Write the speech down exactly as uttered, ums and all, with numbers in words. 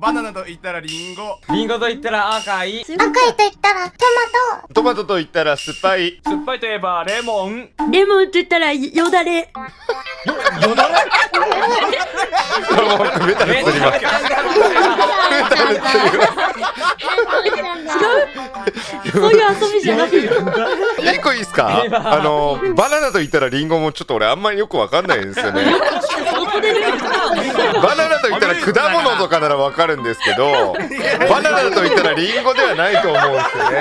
バナナと言ったらリンゴ、リンゴと言ったら赤い、赤いと言ったらトマト、トマトと言ったら酸っぱい、酸っぱいといえばレモン、レモンと言ったらよだれ、よだれメタル釣ります。違う？そういう遊びじゃなくて。一個いいですか？あのバナナと言ったらリンゴもちょっと俺あんまりよくわかんないんですよね。バナナと言ったら果物とかならわかるんですけど、バナナと言ったらリンゴではないと思うんですよね。